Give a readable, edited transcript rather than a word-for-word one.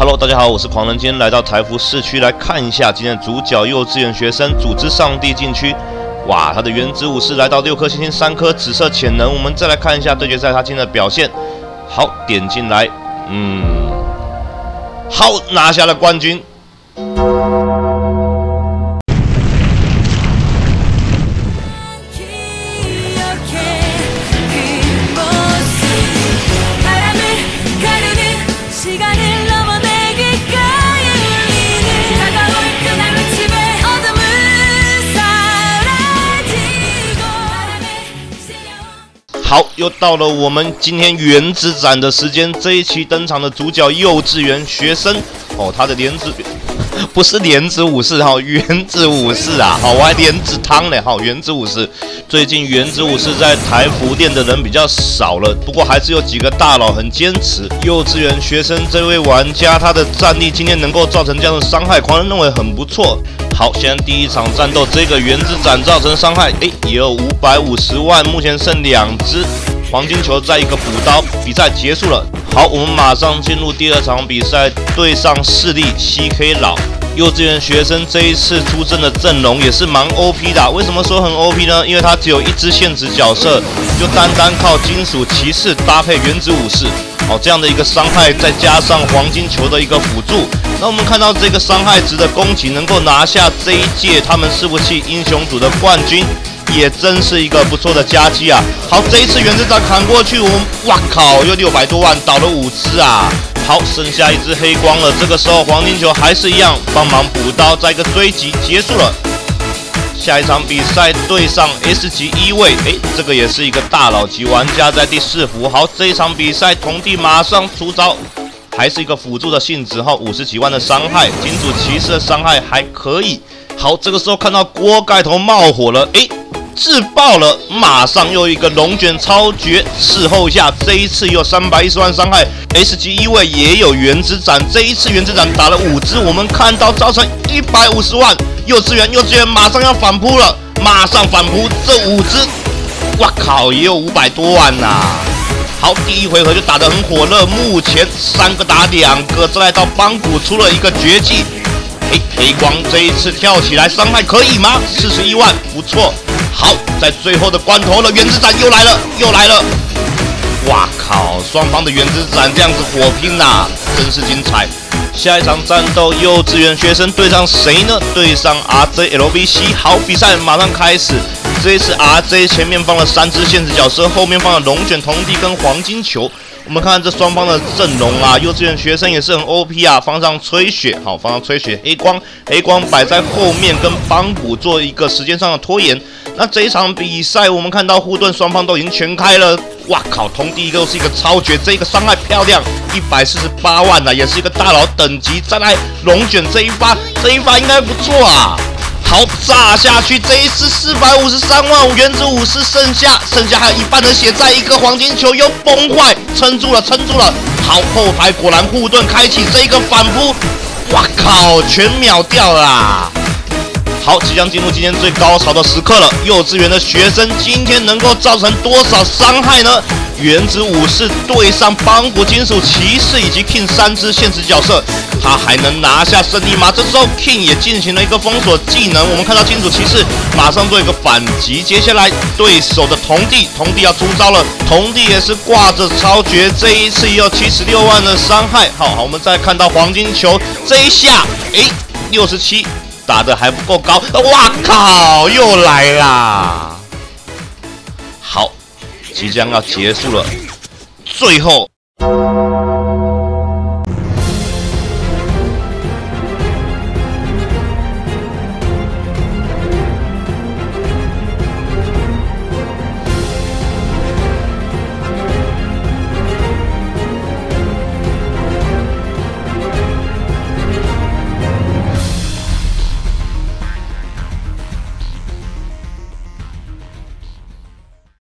Hello， 大家好，我是狂人，今天来到台福市区来看一下今天的主角幼稚园学生组织上帝禁区。哇，他的原子武士来到6颗星星，3颗紫色潜能。我们再来看一下对决赛他今天的表现。好，点进来，好，拿下了冠军。 好，又到了我们今天原子展的时间。这一期登场的主角幼稚园学生哦，他的莲子不是莲子武士哈、哦，原子武士啊，好、哦，我还莲子汤嘞哈、哦，原子武士。最近原子武士在台服店的人比较少了，不过还是有几个大佬很坚持。幼稚园学生这位玩家，他的战力今天能够造成这样的伤害，狂人认为很不错。 好，现在第一场战斗，这个原子斩造成伤害，也有550万，目前剩2只黄金球，再一个补刀，比赛结束了。好，我们马上进入第二场比赛，对上势力 CK 佬。幼稚园学生这一次出阵的阵容也是蛮 OP 的，为什么说很 OP 呢？因为他只有1只限制角色，就单单靠金属骑士搭配原子武士。 哦，这样的一个伤害，再加上黄金球的一个辅助，那我们看到这个伤害值的攻击能够拿下这一届他们伺服器英雄组的冠军，也真是一个不错的夹击啊！好，这一次原子弹砍过去，我们哇靠，又600多万，倒了5只啊！好，剩下1只黑光了，这个时候黄金球还是一样帮忙补刀，再一个追击，结束了。 下一场比赛对上 S 级1位，这个也是一个大佬级玩家，在第4服。好，这一场比赛童帝马上出招，还是一个辅助的性质哈，50几万的伤害，金属骑士的伤害还可以。好，这个时候看到锅盖头冒火了，自爆了，马上又一个龙卷超绝，事后一下，这一次又310万伤害。S 级1位也有原子斩，这一次原子斩打了5只，我们看到造成150万。 幼稚园马上要反扑了，马上反扑，这5只，哇靠，也有500多万呐、啊！好，第一回合就打得很火热，目前3个打2个，再来到帮骨出了一个绝技，黑光这一次跳起来伤害可以吗？41万，不错。好，在最后的关头了，原子斩又来了，哇靠，双方的原子斩这样子火拼呐、啊，真是精彩。 下一场战斗，幼稚园学生对上谁呢？对上 RZLBC。好，比赛马上开始。这一次 RZ 前面放了3只限制角色，后面放了龙卷、童帝跟黄金球。我们看看这双方的阵容啊，幼稚园学生也是很 OP 啊，放上吹雪，好，放上吹雪，黑光摆在后面跟帮补做一个时间上的拖延。那这一场比赛，我们看到护盾双方都已经全开了。 哇靠！童帝又是一个超绝，这个伤害漂亮，148万呐、啊，也是一个大佬等级。再来龙卷这一发，应该不错啊。好，炸下去，这一次453万，原子武士剩下还有1半的血，再一个黄金球又崩坏，撑住了，好，后排果然护盾开启这一个反扑，哇靠，全秒掉了啊。 好，即将进入今天最高潮的时刻了。幼稚园的学生今天能够造成多少伤害呢？原子武士对上邦古金属骑士以及 King 3只限时角色，他还能拿下胜利吗？这时候 King 也进行了一个封锁技能，我们看到金属骑士马上做一个反击。接下来对手的童帝要出招了，童帝也是挂着超绝，这一次也有76万的伤害。好，我们再看到黄金球这一下，67。 打的还不够高，哇靠，又来啦！好，即将要结束了，最后。